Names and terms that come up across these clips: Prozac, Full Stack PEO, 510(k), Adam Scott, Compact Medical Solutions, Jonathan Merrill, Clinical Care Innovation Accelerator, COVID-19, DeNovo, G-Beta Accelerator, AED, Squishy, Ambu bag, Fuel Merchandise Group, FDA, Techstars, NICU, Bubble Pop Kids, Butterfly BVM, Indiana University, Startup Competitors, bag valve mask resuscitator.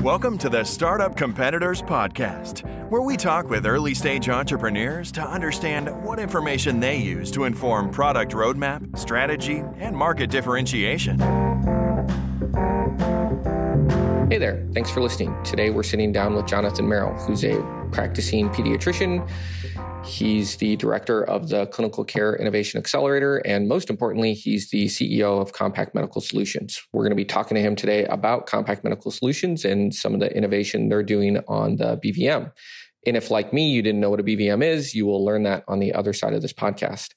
Welcome to the Startup Competitors Podcast, where we talk with early-stage entrepreneurs to understand what information they use to inform product roadmap, strategy, and market differentiation. Hey there, thanks for listening. Today we're sitting down with Jonathan Merrill, who's a practicing pediatrician. He's the director of the Clinical Care Innovation Accelerator, and most importantly, he's the CEO of Compact Medical Solutions. We're going to be talking to him today about Compact Medical Solutions and some of the innovation they're doing on the BVM. And if, like me, you didn't know what a BVM is, you will learn that on the other side of this podcast.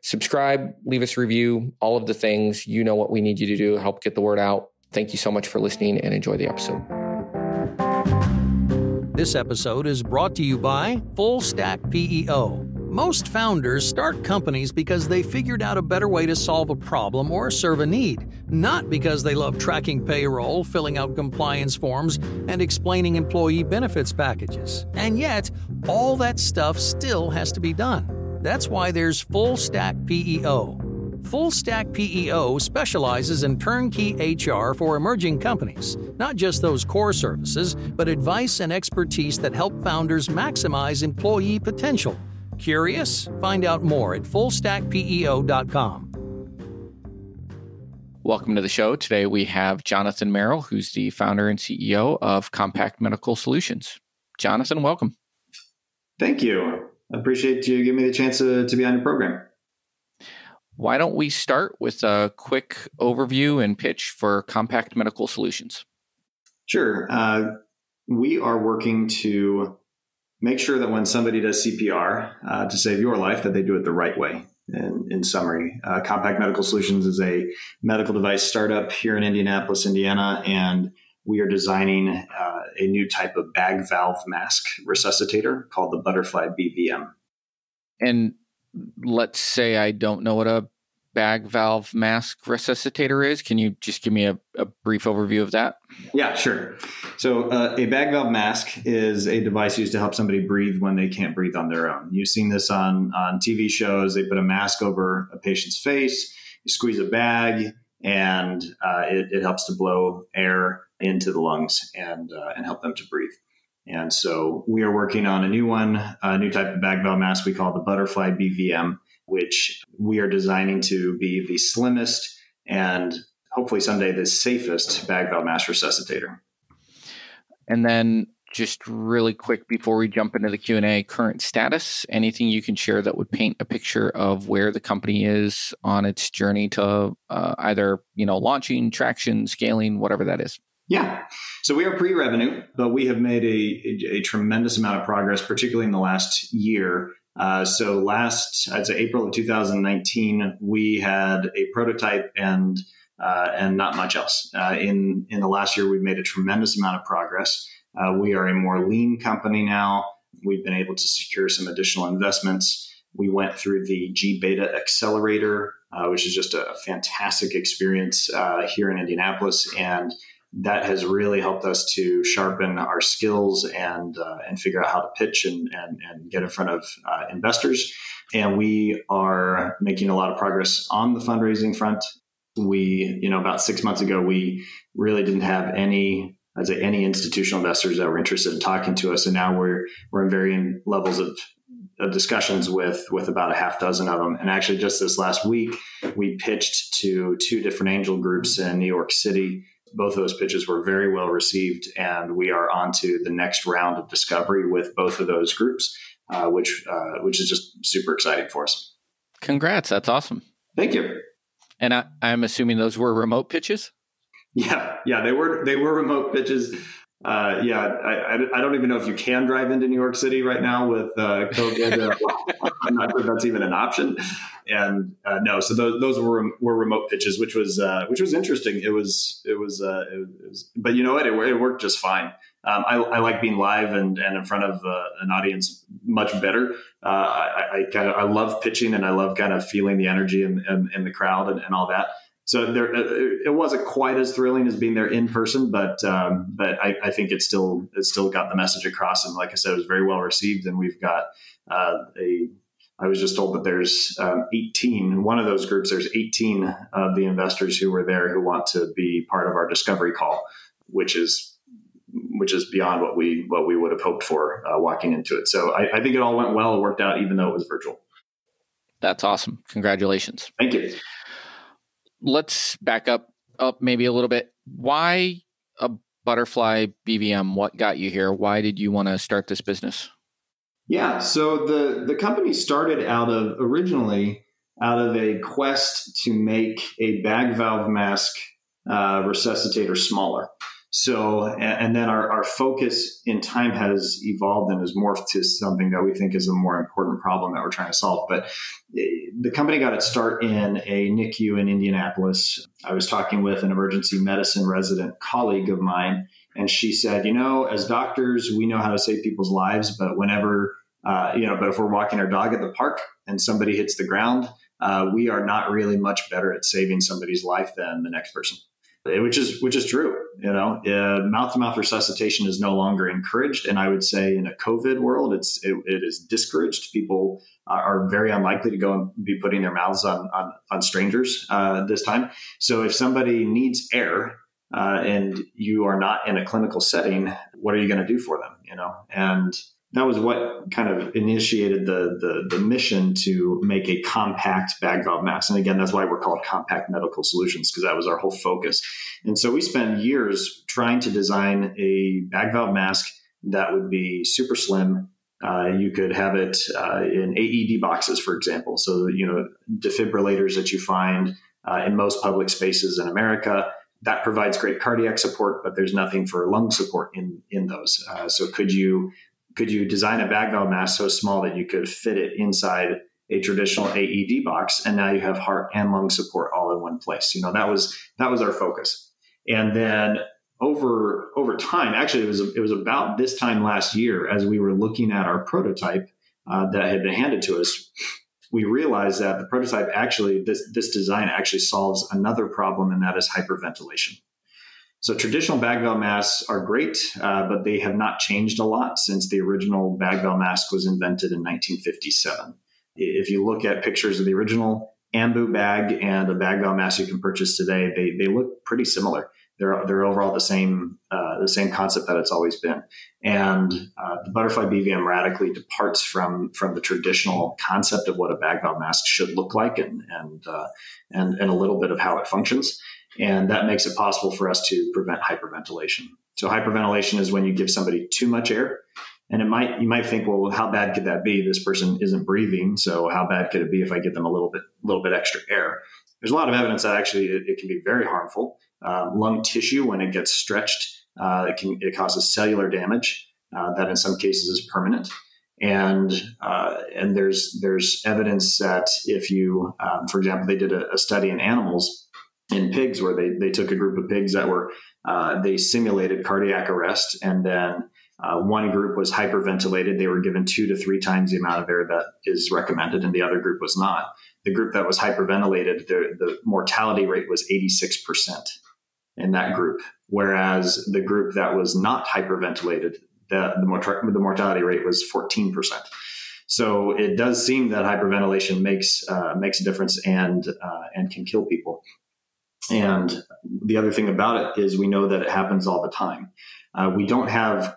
Subscribe, leave us a review, all of the things. You know what we need you to do, help get the word out. Thank you so much for listening and enjoy the episode. This episode is brought to you by Full Stack PEO. Most founders start companies because they figured out a better way to solve a problem or serve a need, not because they love tracking payroll, filling out compliance forms, and explaining employee benefits packages. And yet, all that stuff still has to be done. That's why there's Full Stack PEO. Full Stack PEO specializes in turnkey HR for emerging companies, not just those core services, but advice and expertise that help founders maximize employee potential. Curious? Find out more at fullstackpeo.com. Welcome to the show. Today we have Jonathan Merrill, who's the founder and CEO of Compact Medical Solutions. Jonathan, welcome. Thank you. I appreciate you giving me the chance to be on your program. Why don't we start with a quick overview and pitch for Compact Medical Solutions? Sure. We are working to make sure that when somebody does CPR to save your life, that they do it the right way. And in summary, Compact Medical Solutions is a medical device startup here in Indianapolis, Indiana, and we are designing a new type of bag valve mask resuscitator called the Butterfly BVM. And let's say I don't know what a bag valve mask resuscitator is. Can you just give me a brief overview of that? Yeah, sure. So a bag valve mask is a device used to help somebody breathe when they can't breathe on their own. You've seen this on TV shows. They put a mask over a patient's face, you squeeze a bag, and it helps to blow air into the lungs and help them to breathe. And so we are working on a new one, a new type of bag valve mask we call the Butterfly BVM, which we are designing to be the slimmest and hopefully someday the safest bag valve mask resuscitator. And then just really quick before we jump into the Q&A, current status, anything you can share that would paint a picture of where the company is on its journey to either, launching, traction, scaling, whatever that is. Yeah. So we are pre-revenue, but we have made a tremendous amount of progress, particularly in the last year. I'd say April of 2019, we had a prototype and not much else. In the last year, we've made a tremendous amount of progress. We are a more lean company now. We've been able to secure some additional investments. We went through the G-Beta Accelerator, which is just a fantastic experience here in Indianapolis. And that has really helped us to sharpen our skills and figure out how to pitch and get in front of investors. And we are making a lot of progress on the fundraising front. We, about 6 months ago, we really didn't have any institutional investors that were interested in talking to us. And now we're in varying levels of discussions with about a half dozen of them. And actually just this last week, we pitched to two different angel groups in New York City. Both of those pitches were very well received, and we are on to the next round of discovery with both of those groups, which is just super exciting for us. Congrats. That's awesome. Thank you. And I'm assuming those were remote pitches? Yeah, they were remote pitches. I don't even know if you can drive into New York City right now with COVID. I'm not sure that's even an option. And no, so those were remote pitches, which was interesting. It was, but you know what? It worked just fine. I like being live and in front of an audience much better. I love pitching, and I love kind of feeling the energy in the crowd and all that. So it wasn't quite as thrilling as being there in person, but I think it still got the message across. And like I said, it was very well received. And we've got I was just told that there's 18, one of those groups, there's 18 of the investors who were there who want to be part of our discovery call, which is beyond what we would have hoped for walking into it. So I think it all went well. It worked out, even though it was virtual. That's awesome. Congratulations. Thank you. Let's back up maybe a little bit. Why a Butterfly BVM? What got you here? Why did you want to start this business? Yeah. So the company started originally out of a quest to make a bag valve mask resuscitator smaller. So, and then our focus in time has evolved and has morphed to something that we think is a more important problem that we're trying to solve. But the company got its start in a NICU in Indianapolis. I was talking with an emergency medicine resident colleague of mine, and she said, you know, as doctors, we know how to save people's lives, but if we're walking our dog at the park and somebody hits the ground, we are not really much better at saving somebody's life than the next person. Which is true. You know, mouth-to-mouth resuscitation is no longer encouraged, and I would say in a COVID world, it is discouraged. People are very unlikely to go and be putting their mouths on strangers this time. So if somebody needs air and you are not in a clinical setting, what are you going to do for them? You know, and that was what kind of initiated the mission to make a compact bag valve mask. And again, that's why we're called Compact Medical Solutions, because that was our whole focus. And so we spent years trying to design a bag valve mask that would be super slim. You could have it in AED boxes, for example. So, you know, defibrillators that you find in most public spaces in America. That provides great cardiac support, but there's nothing for lung support in those. So could you design a bag valve mask so small that you could fit it inside a traditional AED box, and now you have heart and lung support all in one place? You know, that was our focus. And then over time, actually, it was about this time last year, as we were looking at our prototype that had been handed to us, we realized that the prototype actually, this design actually solves another problem, and that is hyperventilation. So traditional bag valve masks are great, but they have not changed a lot since the original bag valve mask was invented in 1957. If you look at pictures of the original Ambu bag and the bag valve mask you can purchase today, they look pretty similar. They're overall the same concept that it's always been. And the Butterfly BVM radically departs from the traditional concept of what a bag valve mask should look like and a little bit of how it functions. And that makes it possible for us to prevent hyperventilation. So hyperventilation is when you give somebody too much air, and you might think, well, how bad could that be? This person isn't breathing, so how bad could it be if I give them a little bit extra air? There's a lot of evidence that actually it can be very harmful. Lung tissue, when it gets stretched, it causes cellular damage that in some cases is permanent. And there's evidence that if you, for example, they did a study in animals. In pigs, where they took a group of pigs that were, they simulated cardiac arrest, and then one group was hyperventilated. They were given 2 to 3 times the amount of air that is recommended, and the other group was not. The group that was hyperventilated, the mortality rate was 86% in that group, whereas the group that was not hyperventilated, the mortality rate was 14%. So it does seem that hyperventilation makes a difference and can kill people. And the other thing about it is we know that it happens all the time. We don't have,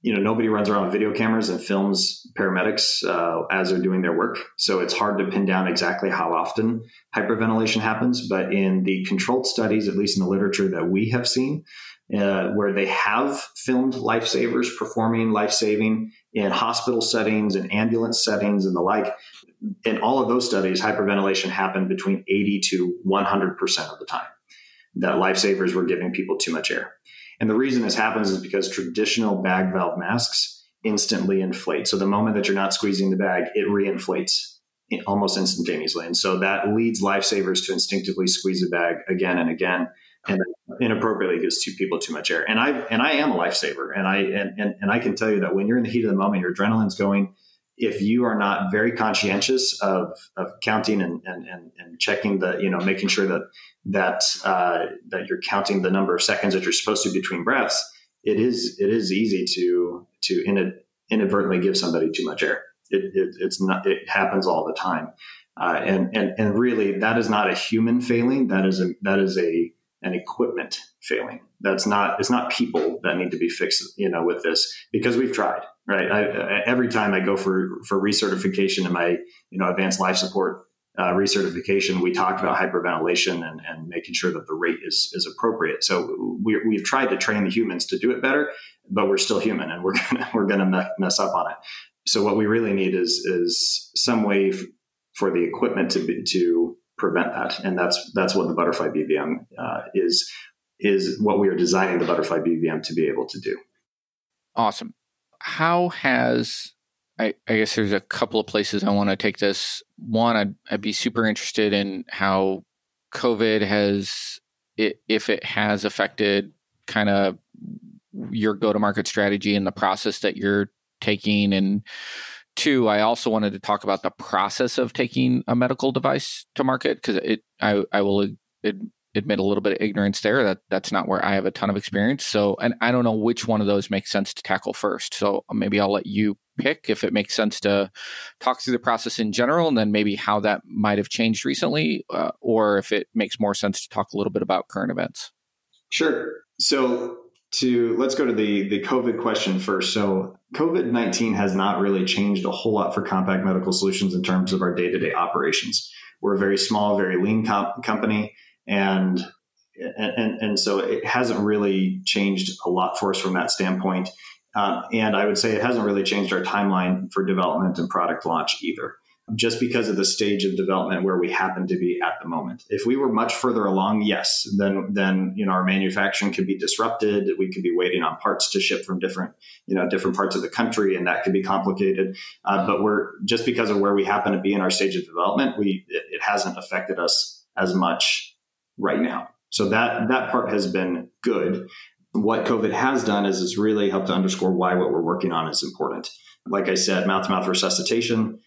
you know, nobody runs around with video cameras and films paramedics as they're doing their work. So it's hard to pin down exactly how often hyperventilation happens. But in the controlled studies, at least in the literature that we have seen, where they have filmed lifesavers performing life-saving in hospital settings and ambulance settings and the like, in all of those studies, hyperventilation happened between 80 to 100% of the time that lifesavers were giving people too much air. And the reason this happens is because traditional bag valve masks instantly inflate. So the moment that you're not squeezing the bag, it reinflates almost instantaneously. And so that leads lifesavers to instinctively squeeze the bag again and again, and inappropriately gives people too much air. And I am a lifesaver, and I can tell you that when you're in the heat of the moment, your adrenaline's going. If you are not very conscientious of counting and checking the, you know, making sure that you're counting the number of seconds that you're supposed to between breaths, it is easy to inadvertently give somebody too much air. It happens all the time. And really, that is not a human failing. That is an equipment failing. It's not people that need to be fixed, with this, because we've tried, right? Every time I go for recertification in my, advanced life support recertification, we talked about hyperventilation and making sure that the rate is appropriate. So we've tried to train the humans to do it better, but we're still human, and we're gonna mess up on it. So what we really need is some way for the equipment to prevent that, and that's what the Butterfly BVM is what we are designing the Butterfly BVM to be able to do. Awesome. How has I guess there's a couple of places I want to take this. One, I'd be super interested in how COVID has, if it has affected kind of your go-to-market strategy and the process that you're taking. And two, I also wanted to talk about the process of taking a medical device to market, because I will admit a little bit of ignorance there. That's not where I have a ton of experience. So, and I don't know which one of those makes sense to tackle first. So maybe I'll let you pick if it makes sense to talk through the process in general, and then maybe how that might have changed recently, or if it makes more sense to talk a little bit about current events. Sure. So let's go to the COVID question first. So COVID-19 has not really changed a whole lot for Compact Medical Solutions in terms of our day-to-day operations. We're a very small, very lean company. And so it hasn't really changed a lot for us from that standpoint. And I would say it hasn't really changed our timeline for development and product launch either, just because of the stage of development where we happen to be at the moment. If we were much further along, yes, then our manufacturing could be disrupted. We could be waiting on parts to ship from different parts of the country, and that could be complicated. But we're just because of where we happen to be in our stage of development, it hasn't affected us as much right now. So that part has been good. What COVID has done is it's really helped to underscore why what we're working on is important. Like I said, mouth-to-mouth resuscitation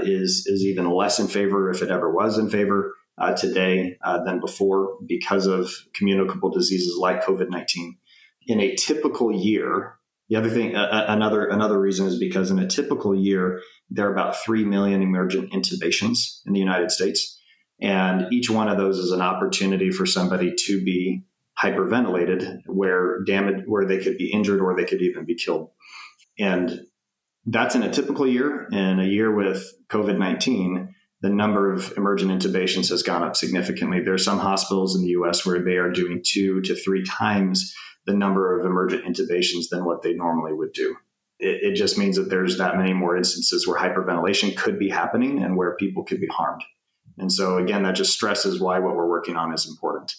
is even less in favor, if it ever was in favor today than before, because of communicable diseases like COVID-19. In a typical year, the other thing, another reason is because in a typical year, there are about 3 million emergent intubations in the United States. And each one of those is an opportunity for somebody to be hyperventilated, where they could be injured or they could even be killed. And that's in a typical year. In a year with COVID-19, the number of emergent intubations has gone up significantly. There are some hospitals in the U.S. where they are doing 2 to 3 times the number of emergent intubations than what they normally would do. It just means that there's that many more instances where hyperventilation could be happening and where people could be harmed. And so, again, that just stresses why what we're working on is important.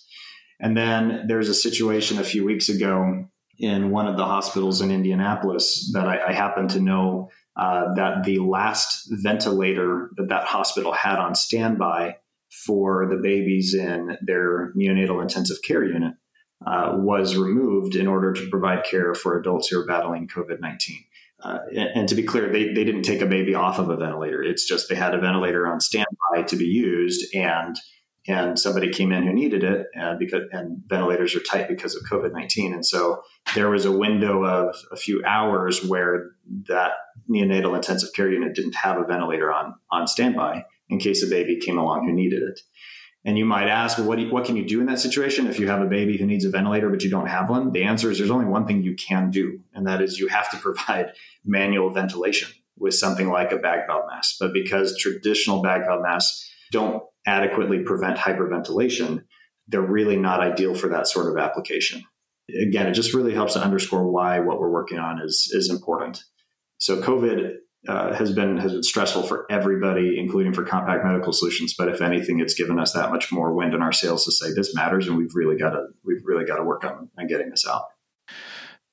And then there's a situation a few weeks ago in one of the hospitals in Indianapolis that I happen to know that the last ventilator that hospital had on standby for the babies in their neonatal intensive care unit was removed in order to provide care for adults who are battling COVID-19. And to be clear, they didn't take a baby off of a ventilator. It's just they had a ventilator on standby to be used, and somebody came in who needed it, because ventilators are tight because of COVID-19. And so there was a window of a few hours where that neonatal intensive care unit didn't have a ventilator on standby in case a baby came along who needed it. And you might ask, well, what can you do in that situation if you have a baby who needs a ventilator but you don't have one? The answer is there's only one thing you can do, and that is you have to provide manual ventilation with something like a bag valve mask. But because traditional bag valve masks don't adequately prevent hyperventilation, they're really not ideal for that sort of application. Again, it just really helps to underscore why what we're working on is important. So COVID has been stressful for everybody, including for Compact Medical Solutions. But if anything, it's given us that much more wind in our sails to say this matters, and we've really got to work on getting this out.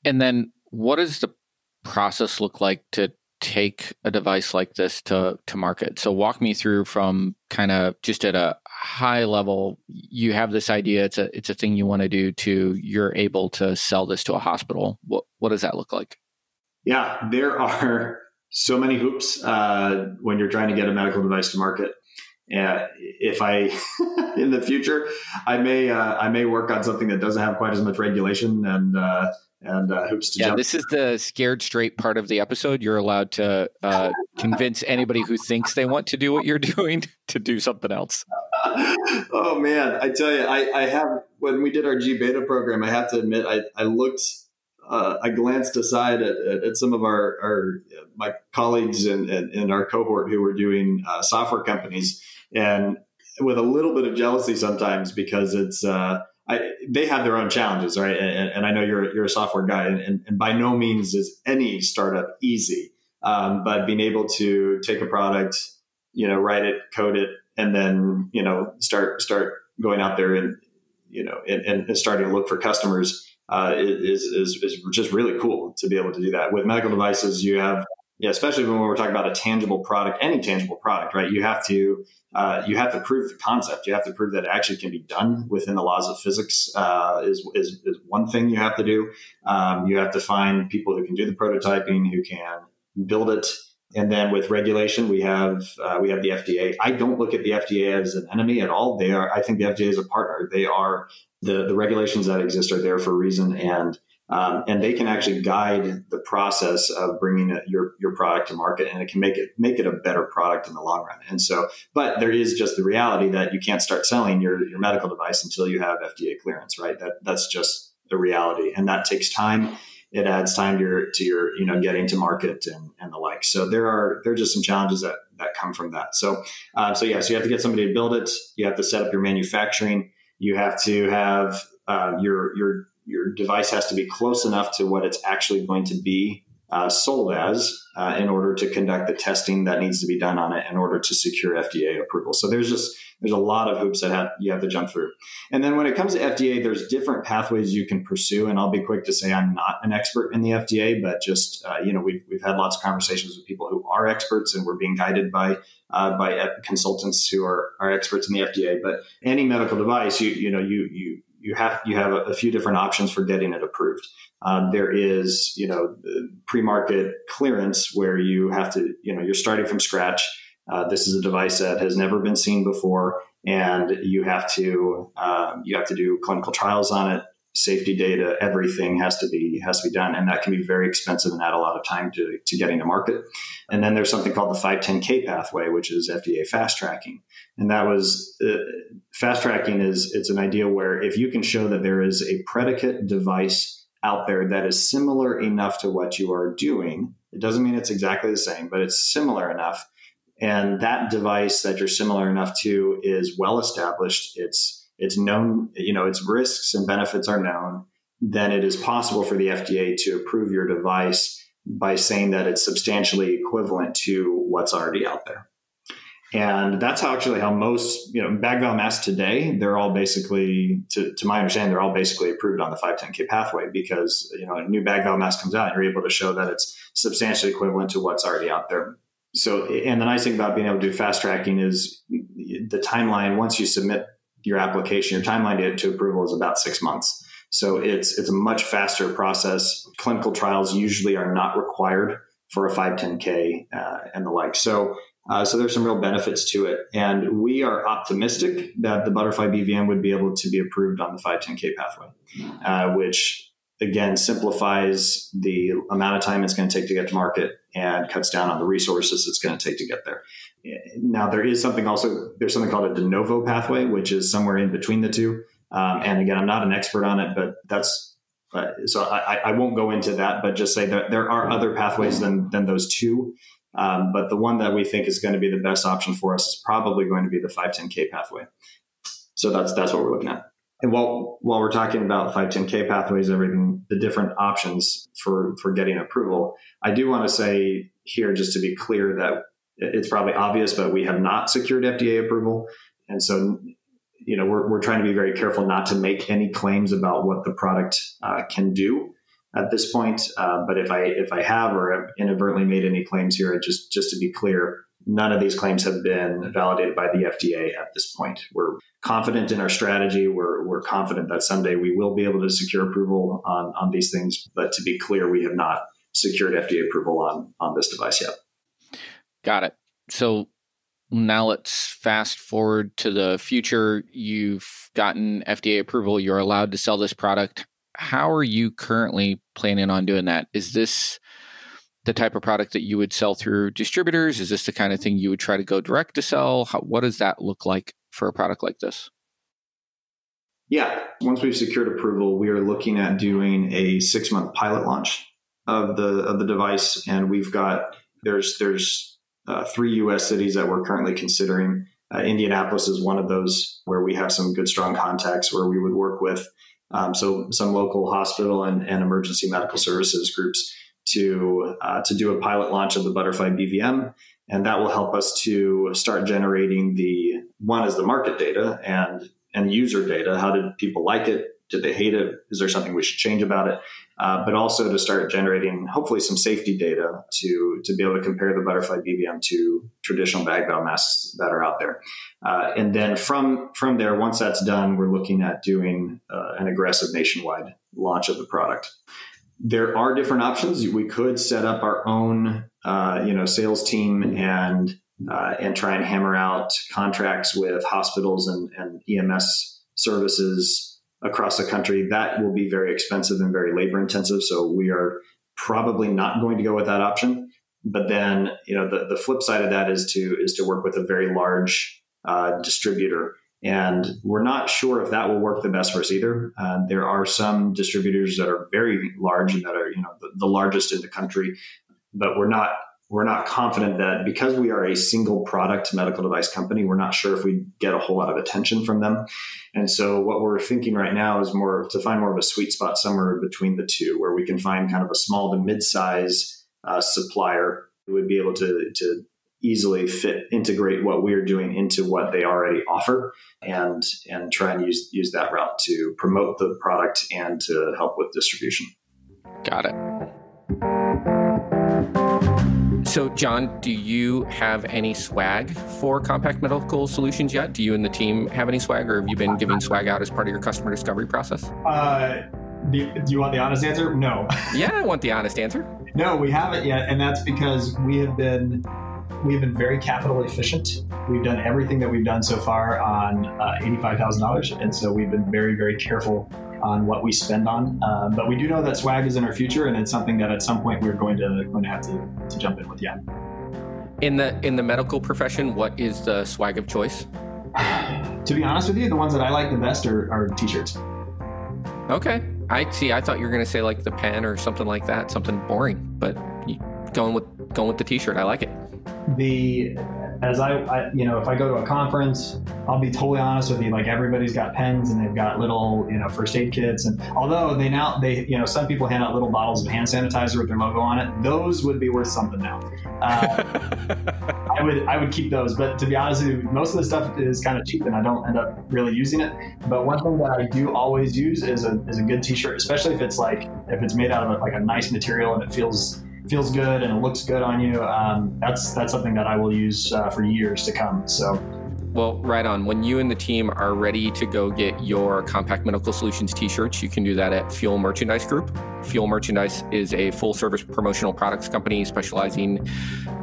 And then, what does the process look like to take a device like this to market? So walk me through from kind of just at a high level. You have this idea; it's a thing you want to do. To you're able to sell this to a hospital. What does that look like? Yeah, there are so many hoops when you're trying to get a medical device to market. If I, in the future, I may work on something that doesn't have quite as much regulation and and hoops to jump. This is the scared straight part of the episode. You're allowed to convince anybody who thinks they want to do what you're doing to do something else. Oh man, I tell you, I have, when we did our G-Beta program, I have to admit, I looked, I glanced aside at some of my colleagues in our cohort who were doing software companies, and with a little bit of jealousy sometimes, because it's, they have their own challenges, right? And I know you're a software guy, and by no means is any startup easy. But being able to take a product, write it, code it, and then, start going out there and starting to look for customers is just really cool to be able to do that. With medical devices, you have, especially when we're talking about a tangible product, any tangible product, right? You have to prove the concept. You have to prove that it actually can be done within the laws of physics is one thing you have to do. You have to find people who can do the prototyping, who can build it. And then with regulation, we have the FDA. I don't look at the FDA as an enemy at all. I think the FDA is a partner. They are the regulations that exist are there for a reason, and they can actually guide the process of bringing your product to market, and it can make it a better product in the long run. And so, but there is just the reality that you can't start selling your medical device until you have FDA clearance, right? That's just the reality, and that takes time. It adds time to your getting to market and the like. So there are just some challenges that come from that. So you have to get somebody to build it. You have to set up your manufacturing. You have to have your device has to be close enough to what it's actually going to be sold as in order to conduct the testing that needs to be done on it in order to secure FDA approval. So there's a lot of hoops that you have to jump through. And then when it comes to FDA, there's different pathways you can pursue. And I'll be quick to say I'm not an expert in the FDA, but just, we've had lots of conversations with people who are experts, and we're being guided by consultants who are experts in the FDA. But any medical device, you have a few different options for getting it approved. There is, pre-market clearance where you have to, you're starting from scratch. This is a device that has never been seen before, and you have to do clinical trials on it. Safety data, everything has to be done, and that can be very expensive and add a lot of time to getting to market. And then there's something called the 510(k) pathway, which is FDA fast tracking. And that was fast tracking it's an idea where if you can show that there is a predicate device out there that is similar enough to what you are doing, it doesn't mean it's exactly the same, but it's similar enough. And that device that you're similar enough to is well established. It's known, its risks and benefits are known. Then it is possible for the FDA to approve your device by saying that it's substantially equivalent to what's already out there. And that's how most, bag valve masks today, they're all basically, to my understanding, they're all basically approved on the 510(k) pathway, because, a new bag valve mask comes out and you're able to show that it's substantially equivalent to what's already out there. So, and the nice thing about being able to do fast tracking is the timeline, once you submit your application, your timeline to approval is about 6 months. So it's a much faster process. Clinical trials usually are not required for a 510(k) and the like. So there's some real benefits to it. And we are optimistic that the Butterfly BVM would be able to be approved on the 510(k) pathway, which again simplifies the amount of time it's going to take to get to market and cuts down on the resources it's going to take to get there. Now, there's something called a DeNovo pathway, which is somewhere in between the two. And again, I'm not an expert on it, but I won't go into that, but just say that there are other pathways than those two. But the one that we think is going to be the best option for us is probably going to be the 510(k) pathway. So that's what we're looking at. And while we're talking about 510(k) pathways, everything, the different options for getting approval, I do want to say here, just to be clear, that it's probably obvious, but we have not secured FDA approval. And so, we're trying to be very careful not to make any claims about what the product can do at this point. But if I have or have inadvertently made any claims here, just to be clear, none of these claims have been validated by the FDA at this point. We're confident in our strategy. We're confident that someday we will be able to secure approval on these things. But to be clear, we have not secured FDA approval on this device yet. Got it. So now let's fast forward to the future. You've gotten FDA approval. You're allowed to sell this product. how are you currently planning on doing that? Is this the type of product that you would sell through distributors? Is this the kind of thing you would try to go direct to sell? What does that look like for a product like this? Yeah. Once we've secured approval, we are looking at doing a 6-month pilot launch of the device. And we've got, there's 3 US cities that we're currently considering. Indianapolis is one of those where we have some good, strong contacts where we would work with so some local hospital and emergency medical services groups to do a pilot launch of the Butterfly BVM. And that will help us to start generating the market data and user data. How did people like it? Did they hate it? Is there something we should change about it? But also to start generating hopefully some safety data to be able to compare the Butterfly BVM to traditional bag valve masks that are out there. And then from there, once that's done, we're looking at doing an aggressive nationwide launch of the product. There are different options. We could set up our own sales team and try and hammer out contracts with hospitals and EMS services across the country. That will be very expensive and very labor intensive. So we are probably not going to go with that option. But then, the flip side of that is to work with a very large distributor. And we're not sure if that will work the best for us either. There are some distributors that are very large and that are, the largest in the country, but we're not confident that because we are a single product medical device company, we're not sure if we get a whole lot of attention from them. And so what we're thinking right now is more to find more of a sweet spot somewhere between the two, where we can find kind of a small to mid-size supplier who would be able to easily integrate what we're doing into what they already offer and try and use that route to promote the product and to help with distribution. Got it. So, John, do you have any swag for Compact Medical Solutions yet? Do you and the team have any swag, or have you been giving swag out as part of your customer discovery process? Do you want the honest answer? No. Yeah, I want the honest answer. No, we haven't yet, and that's because we've been very capital efficient. We've done everything that we've done so far on $85,000, and so we've been very, very careful on what we spend on. But we do know that swag is in our future, and it's something that at some point we're going to have to jump in with. Yeah. In the medical profession, what is the swag of choice? To be honest with you, the ones that I like the best are t-shirts. Okay. I see. I thought you were going to say like the pen or something like that, something boring, but going with the t-shirt. I like it. If I go to a conference, I'll be totally honest with you. Like, everybody's got pens and they've got little, first aid kits. And although they some people hand out little bottles of hand sanitizer with their logo on it, those would be worth something now. I would keep those. But to be honest with you, most of the stuff is kind of cheap and I don't end up really using it. But one thing that I do always use is a good t-shirt, especially if it's made out of a nice material and it feels good and it looks good on you. That's something that I will use for years to come. So, well, right on. When you and the team are ready to go get your Compact Medical Solutions t-shirts, you can do that at Fuel Merchandise Group. Fuel Merchandise is a full-service promotional products company specializing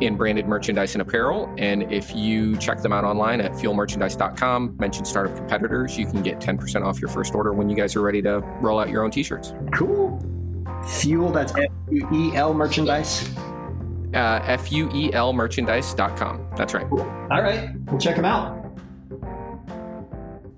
in branded merchandise and apparel. And if you check them out online at fuelmerchandise.com, mention Startup Competitors, you can get 10% off your first order when you guys are ready to roll out your own t-shirts. Cool. Fuel, that's F-U-E-L merchandise? F-U-E-L merchandise.com. That's right. Cool. All right. We'll check them out.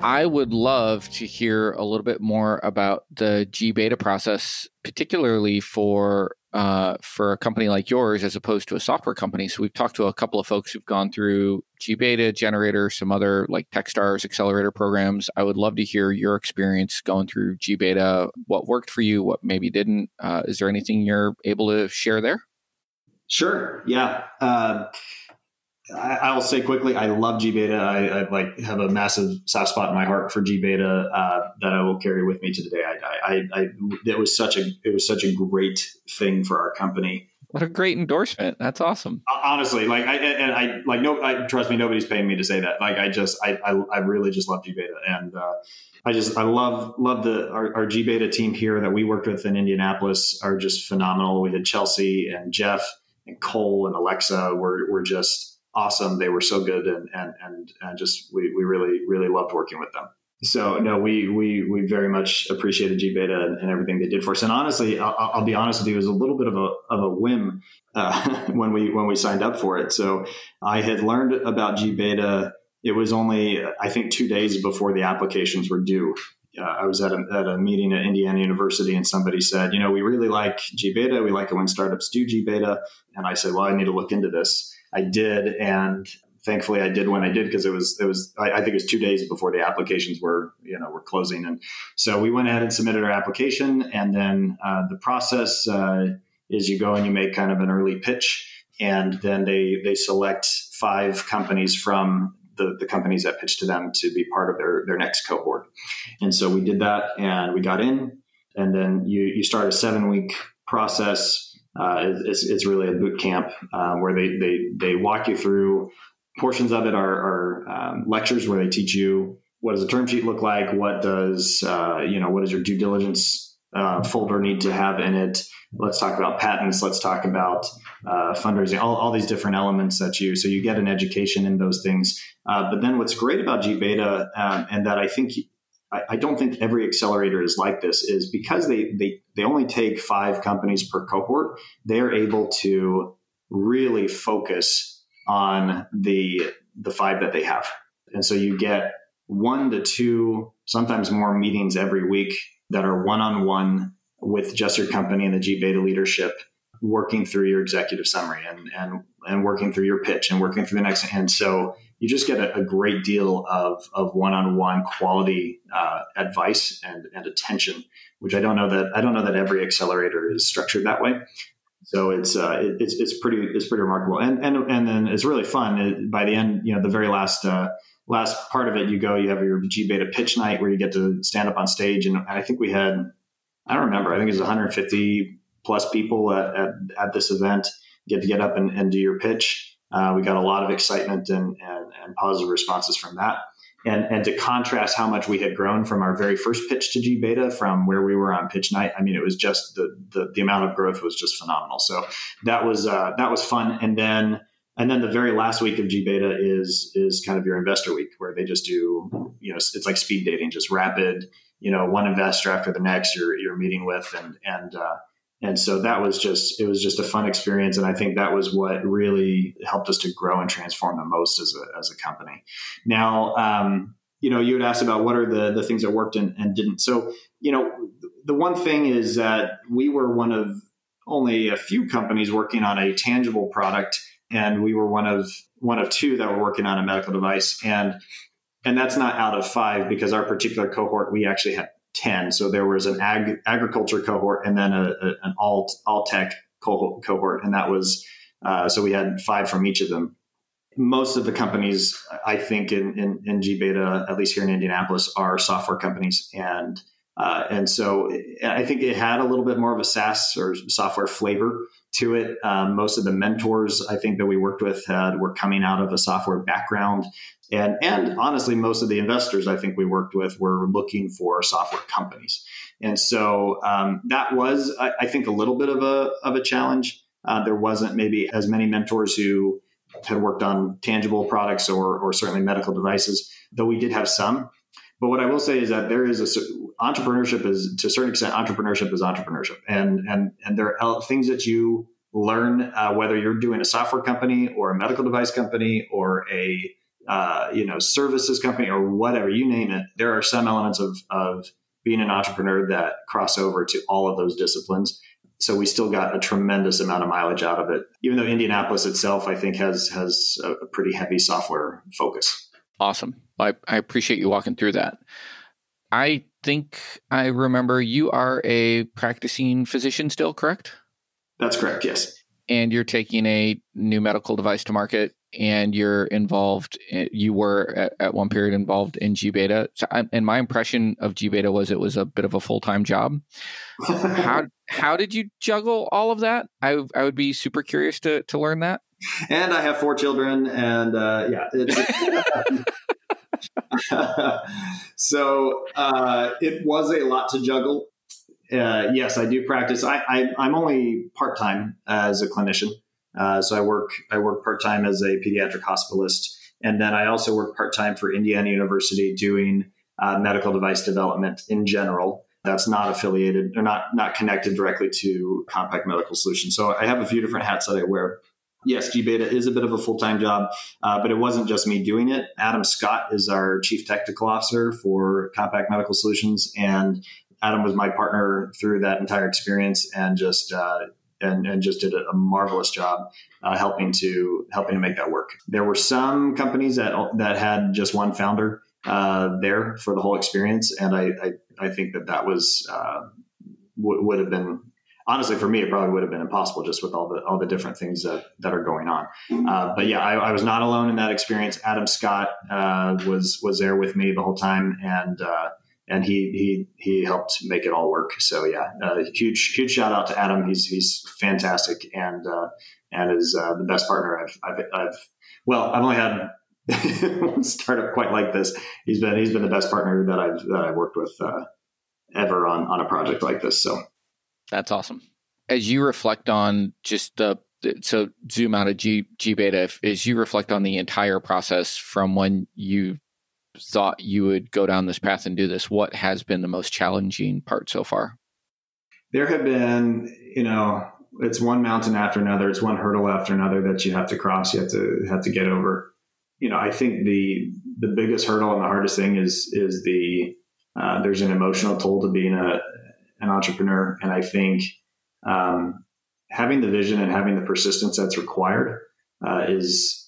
I would love to hear a little bit more about the G-Beta process, particularly for a company like yours as opposed to a software company. So we've talked to a couple of folks who've gone through G-Beta, Generator, some other like Techstars, Accelerator programs. I would love to hear your experience going through G-Beta, what worked for you, what maybe didn't. Is there anything you're able to share there? Sure. Yeah. I will say quickly, I love G-Beta. I have a massive soft spot in my heart for G-Beta that I will carry with me to the day I die. It was such a great thing for our company. What a great endorsement! That's awesome. Honestly, trust me, nobody's paying me to say that. I really just love G-Beta, and I love our G-Beta team here that we worked with in Indianapolis are just phenomenal. We had Chelsea and Jeff and Cole and Alexa. We're just awesome. They were so good and just we really, really loved working with them. So no, we very much appreciated G-Beta and everything they did for us. And honestly, I'll be honest with you, it was a little bit of a whim when we signed up for it. So I had learned about G-Beta. It was only, I think, 2 days before the applications were due. I was at a meeting at Indiana University, and somebody said, you know, we really like G-Beta. We like it when startups do G-Beta. And I said, well, I need to look into this. I did, and thankfully I did when I did, because I think it was 2 days before the applications were closing. And so we went ahead and submitted our application. And then the process is you go and you make kind of an early pitch, and then they select 5 companies from the companies that pitched to them to be part of their next cohort. And so we did that, and we got in, and then you start a 7-week process. It's really a boot camp where they walk you through. Portions of it are lectures where they teach you, what does a term sheet look like? What does, what does your due diligence folder need to have in it? Let's talk about patents. Let's talk about fundraising, all these different elements so you get an education in those things. But then what's great about G-Beta, and that I don't think every accelerator is like this, is because they only take 5 companies per cohort, they're able to really focus on the 5 that they have. And so you get 1 to 2, sometimes more meetings every week that are one-on-one with just your company and the G-Beta leadership, working through your executive summary and working through your pitch and working through the next. And so you just get a great deal of one-on-one quality advice and attention, which I don't know that every accelerator is structured that way. So it's pretty remarkable, and then it's really fun. By the end, the very last part of it, you have your G-Beta pitch night where you get to stand up on stage, and I think we had, I don't remember, I think it was 150 plus people at this event get to get up and do your pitch. We got a lot of excitement and positive responses from that, and to contrast how much we had grown from our very first pitch to G-Beta from where we were on pitch night, I mean, it was just the amount of growth was just phenomenal. So that was fun. And then the very last week of G-Beta is kind of your investor week, where they just do, it's like speed dating, just rapid, one investor after the next you're meeting with, and so it was just a fun experience. And I think that was what really helped us to grow and transform the most as a company. Now, you had asked about what are the things that worked and didn't. So, the one thing is that we were one of only a few companies working on a tangible product, and we were one of 2 that were working on a medical device. And that's not out of 5, because our particular cohort, we actually had 10. So there was an agriculture cohort, and then an all tech cohort. And that was, so we had 5 from each of them. Most of the companies, I think, in G-Beta, at least here in Indianapolis, are software companies. And so I think it had a little bit more of a SaaS or software flavor to it. Most of the mentors, I think, that we worked with were coming out of a software background. And honestly, most of the investors I think we worked with were looking for software companies. And so that was, I think, a little bit of a challenge. There wasn't maybe as many mentors who had worked on tangible products or certainly medical devices, though we did have some. But what I will say is that there is entrepreneurship is entrepreneurship, and there are things that you learn whether you're doing a software company or a medical device company or a services company or whatever, you name it. There are some elements of being an entrepreneur that cross over to all of those disciplines. So we still got a tremendous amount of mileage out of it, even though Indianapolis itself, I think, has a pretty heavy software focus. Awesome. I appreciate you walking through that. I think I remember you are a practicing physician still, correct? That's correct, yes. And you're taking a new medical device to market, and you were at one period involved in G-Beta. So and my impression of G-Beta was it was a bit of a full-time job. How did you juggle all of that? I would be super curious to learn that. And I have 4 children, and so it was a lot to juggle. Yes, I do practice. I'm only part-time as a clinician. So I work part-time as a pediatric hospitalist. And then I also work part-time for Indiana University doing medical device development in general. That's not affiliated or not connected directly to Compact Medical Solutions. So I have a few different hats that I wear. Yes, G-Beta is a bit of a full-time job, but it wasn't just me doing it. Adam Scott is our Chief Technical Officer for Compact Medical Solutions, and Adam was my partner through that entire experience, and just did a marvelous job helping to make that work. There were some companies that had just one founder there for the whole experience, and I think that was would have been. Honestly, for me, it probably would have been impossible just with all the different things that are going on. But yeah, I was not alone in that experience. Adam Scott was there with me the whole time, and he helped make it all work. So yeah, huge shout out to Adam. He's fantastic and is the best partner I've only had one startup quite like this. He's been the best partner that I've worked with ever on a project like this. So. That's awesome. As you reflect on just zoom out of G-Beta, as you reflect on the entire process from when you thought you would go down this path and do this, what has been the most challenging part so far? There have been, it's one mountain after another. It's one hurdle after another that you have to cross. You have to get over. I think the biggest hurdle and the hardest thing is the there's an emotional toll to being an entrepreneur. And I think having the vision and having the persistence that's required is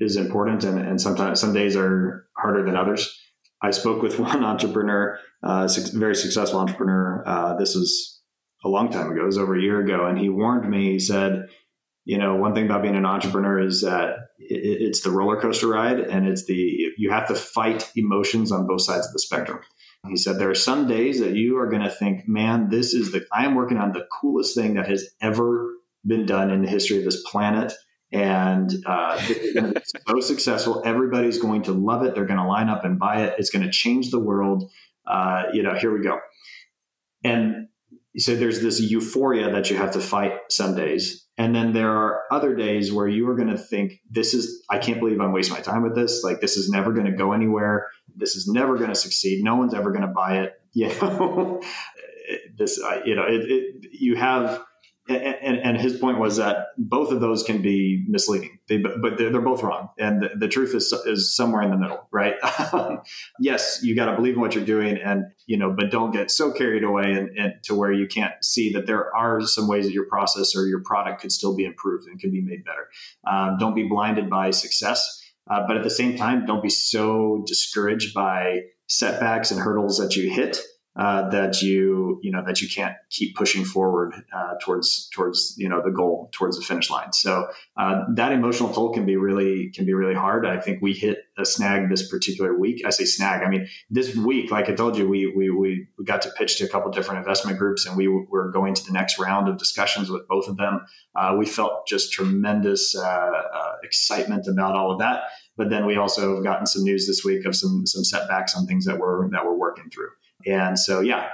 important. And sometimes some days are harder than others. I spoke with one entrepreneur, very successful entrepreneur. This was a long time ago. It was over a year ago. And he warned me, he said, one thing about being an entrepreneur is that it's the roller coaster ride, and you have to fight emotions on both sides of the spectrum. He said, there are some days that you are going to think, man, I am working on the coolest thing that has ever been done in the history of this planet. And it's going to be so successful. Everybody's going to love it. They're going to line up and buy it. It's going to change the world. Here we go. And he said, there's this euphoria that you have to fight some days. And then there are other days where you are going to think, I can't believe I'm wasting my time with this. Like, this is never going to go anywhere. This is never going to succeed. No one's ever going to buy it. And his point was that both of those can be misleading, but they're both wrong. And the truth is somewhere in the middle, right? Yes, you got to believe in what you're doing, and, but don't get so carried away and to where you can't see that there are some ways that your process or your product could still be improved and could be made better. Don't be blinded by success. But at the same time, don't be so discouraged by setbacks and hurdles that you hit that you can't keep pushing forward towards the goal, towards the finish line. So that emotional toll can be really hard. I think we hit a snag this particular week. I say snag. I mean, this week, like I told you, we got to pitch to a couple different investment groups, and we were going to the next round of discussions with both of them. We felt just tremendous excitement about all of that. But then we also have gotten some news this week of some setbacks on things that we're working through. And so, yeah,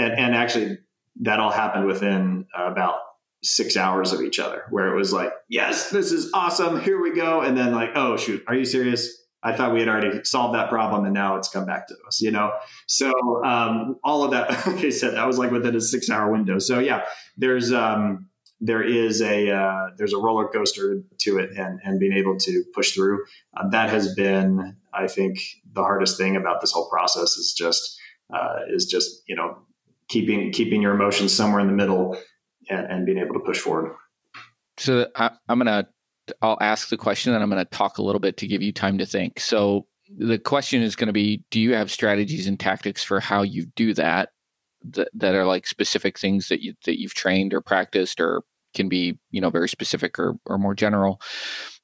actually that all happened within about 6 hours of each other, where it was like, yes, this is awesome. Here we go. And then like, oh, shoot, are you serious? I thought we had already solved that problem, and now it's come back to us, So all of that, like I said, that was like within a 6 hour window. So, yeah, there's a roller coaster to it, and being able to push through. That has been, I think, the hardest thing about this whole process is just keeping your emotions somewhere in the middle and being able to push forward. So I'll ask the question, and I'm going to talk a little bit to give you time to think. So the question is going to be, do you have strategies and tactics for how you do that, that are like specific things that you've trained or practiced, or can be, very specific or more general?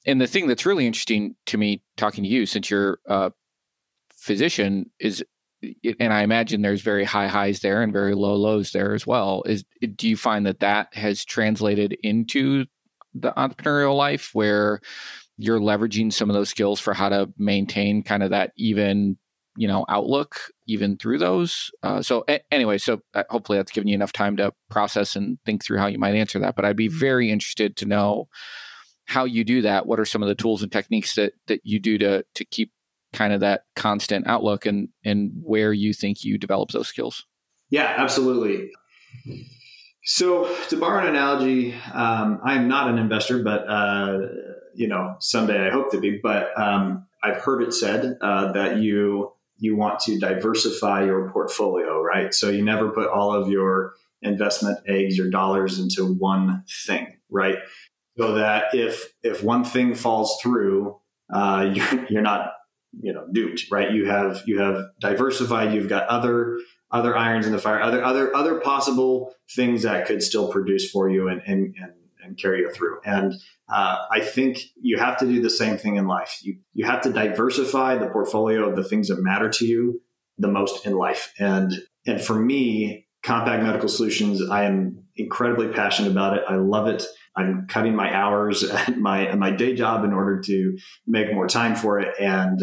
And the thing that's really interesting to me talking to you, since you're a physician, is, and I imagine there's very high highs there and very low lows there as well. Do you find that has translated into the entrepreneurial life, where you're leveraging some of those skills for how to maintain kind of that even, outlook even through those? So hopefully that's given you enough time to process and think through how you might answer that. But I'd be very interested to know how you do that. What are some of the tools and techniques that you do to keep kind of that constant outlook and where you think you develop those skills. Yeah, absolutely. So to borrow an analogy, I am not an investor, but you know, someday I hope to be. But I've heard it said that you want to diversify your portfolio, right? So you never put all of your investment eggs or dollars into one thing, right? So that if one thing falls through, you're not, you know, doomed, right? You have diversified. You've got other irons in the fire, other possible things that could still produce for you and carry you through. And I think you have to do the same thing in life. You have to diversify the portfolio of the things that matter to you the most in life. And for me, Compact Medical Solutions, I am incredibly passionate about it. I love it. I'm cutting my hours at my day job in order to make more time for it. And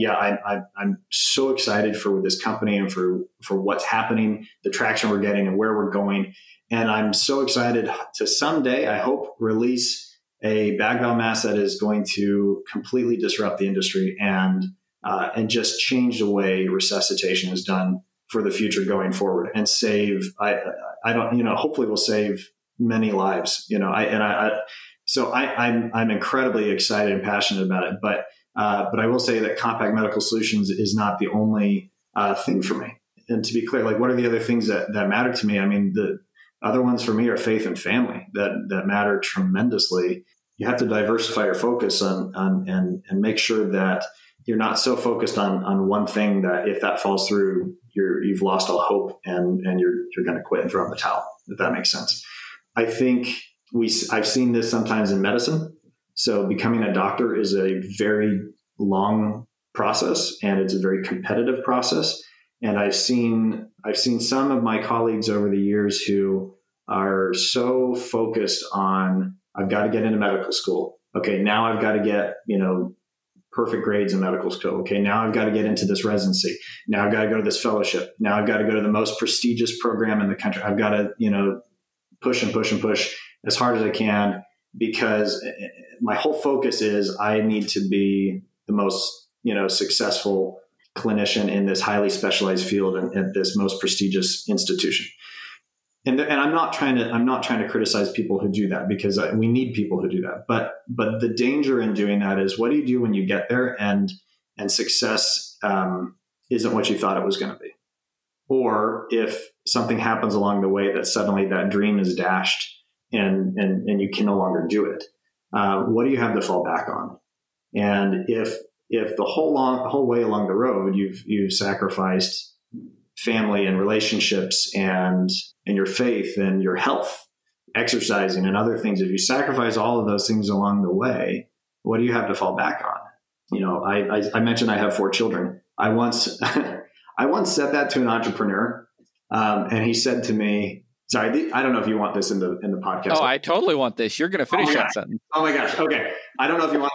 yeah, I'm so excited for this company and for what's happening, the traction we're getting and where we're going. And I'm so excited to someday, I hope, release a bag valve mask that is going to completely disrupt the industry and just change the way resuscitation is done for the future going forward and save, I don't, you know, hopefully we'll save many lives, you know, I'm incredibly excited and passionate about it, but I will say that Compact Medical Solutions is not the only thing for me. And to be clear, like, what are the other things that matter to me? I mean, the other ones for me are faith and family that matter tremendously. You have to diversify your focus on and make sure that you're not so focused on one thing that if that falls through, you've lost all hope and you're going to quit and throw in the towel, if that makes sense. I think I've seen this sometimes in medicine. So becoming a doctor is a very long process and it's a very competitive process. And I've seen some of my colleagues over the years who are so focused on, I've got to get into medical school. Okay, now I've got to get, you know, perfect grades in medical school. Okay, now I've got to get into this residency. Now I've got to go to this fellowship. Now I've got to go to the most prestigious program in the country. I've got to, you know, push and push and push as hard as I can, because my whole focus is I need to be the most, you know, successful clinician in this highly specialized field and at this most prestigious institution. And I'm not trying to criticize people who do that, because we need people who do that. But the danger in doing that is, what do you do when you get there and success isn't what you thought it was going to be? Or if something happens along the way that suddenly that dream is dashed and you can no longer do it, what do you have to fall back on? And if the whole way along the road you've sacrificed family and relationships and your faith and your health, exercising and other things, if you sacrifice all of those things along the way, what do you have to fall back on? You know, I mentioned I have 4 children. I once said that to an entrepreneur, and he said to me, sorry, I don't know if you want this in the podcast. Oh, I totally want this. You're going to finish that sentence. Oh my gosh. Okay. I don't know if you want,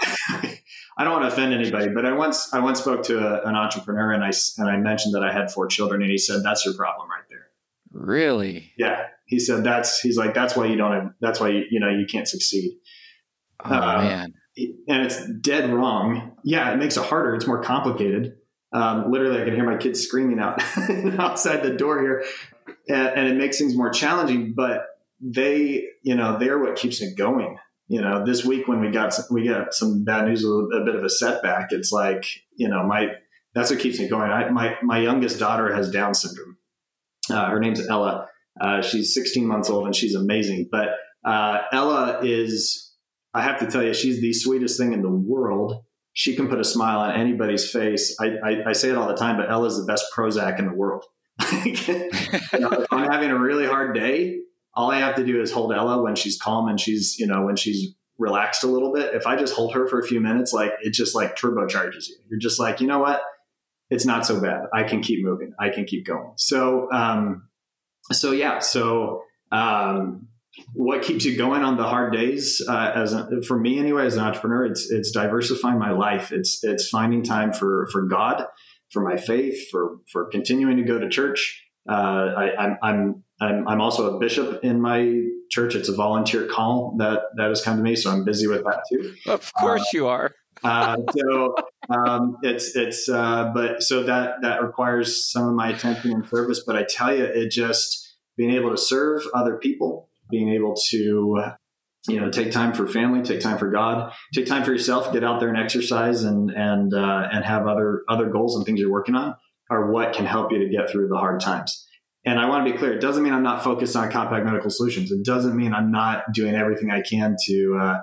I don't want to offend anybody, but I once spoke to an entrepreneur and I mentioned that I had 4 children, and he said, that's your problem right there. Really? Yeah. He said, he's like, that's why you can't succeed. Oh, man. And it's dead wrong. Yeah. It makes it harder. It's more complicated. Literally I can hear my kids screaming out outside the door here, and it makes things more challenging, but they're what keeps it going. You know, this week when we got some bad news, a bit of a setback, it's like, you know, that's what keeps me going. My youngest daughter has Down syndrome. Her name's Ella. She's 16 months old and she's amazing. But, Ella is, I have to tell you, she's the sweetest thing in the world. She can put a smile on anybody's face. I say it all the time, but Ella's the best Prozac in the world. You know, if I'm having a really hard day, all I have to do is hold Ella when she's calm and she's, you know, when she's relaxed a little bit. If I just hold her for a few minutes, like, it just like turbocharges you. You're just like, you know what? It's not so bad. I can keep moving. I can keep going. So yeah. So what keeps you going on the hard days? For me anyway, as an entrepreneur, it's diversifying my life. It's finding time for God, for my faith, for continuing to go to church. I'm also a bishop in my church. It's a volunteer call that has come to me, so I'm busy with that too. Of course you are. So that requires some of my attention and service, but I tell you, it just being able to serve other people, being able to, take time for family, take time for God, take time for yourself, get out there and exercise and have other goals and things you're working on are what can help you to get through the hard times. And I want to be clear, it doesn't mean I'm not focused on Compact Medical Solutions. It doesn't mean I'm not doing everything I can to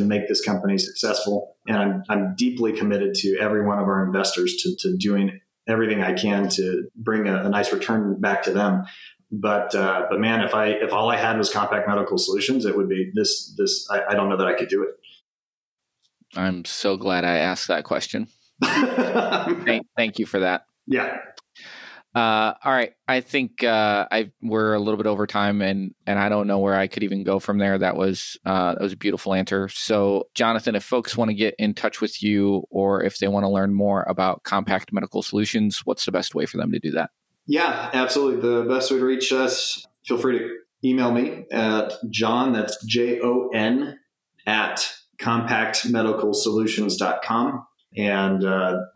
make this company successful. And I'm deeply committed to every one of our investors to doing everything I can to bring a nice return back to them. But man, if all I had was Compact Medical Solutions, it would be this, I don't know that I could do it. I'm so glad I asked that question. Thank you for that. Yeah. All right. I think we're a little bit over time and I don't know where I could even go from there. That was a beautiful answer. So Jonathan, if folks want to get in touch with you or if they want to learn more about Compact Medical Solutions, what's the best way for them to do that? Yeah, absolutely. The best way to reach us, feel free to email me at John, that's Jon at compactmedicalsolutions.com. And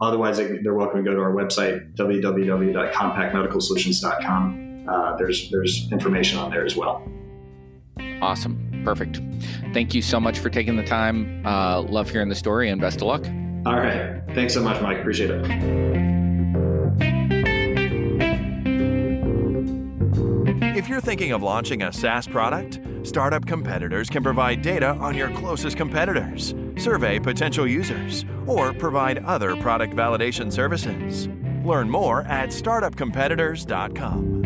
otherwise, they're welcome to go to our website, www.compactmedicalsolutions.com. There's information on there as well. Awesome. Perfect. Thank you so much for taking the time. Love hearing the story and best of luck. All right. Thanks so much, Mike. Appreciate it. If you're thinking of launching a SaaS product, Startup Competitors can provide data on your closest competitors, survey potential users, or provide other product validation services. Learn more at startupcompetitors.com.